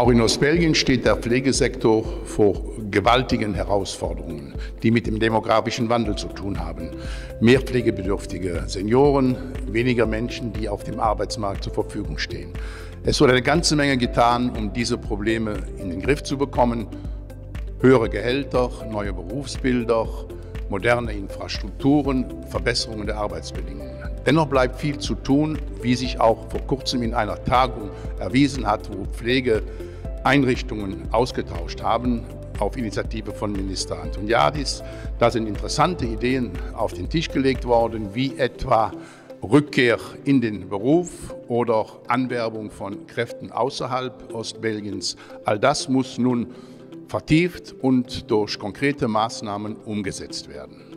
Auch in Ostbelgien steht der Pflegesektor vor gewaltigen Herausforderungen, die mit dem demografischen Wandel zu tun haben. Mehr pflegebedürftige Senioren, weniger Menschen, die auf dem Arbeitsmarkt zur Verfügung stehen. Es wurde eine ganze Menge getan, um diese Probleme in den Griff zu bekommen. Höhere Gehälter, neue Berufsbilder, moderne Infrastrukturen, Verbesserungen der Arbeitsbedingungen. Dennoch bleibt viel zu tun, wie sich auch vor kurzem in einer Tagung erwiesen hat, wo Pflegeeinrichtungen ausgetauscht haben, auf Initiative von Minister Antoniadis. Da sind interessante Ideen auf den Tisch gelegt worden, wie etwa Rückkehr in den Beruf oder Anwerbung von Kräften außerhalb Ostbelgiens. All das muss nun vertieft und durch konkrete Maßnahmen umgesetzt werden.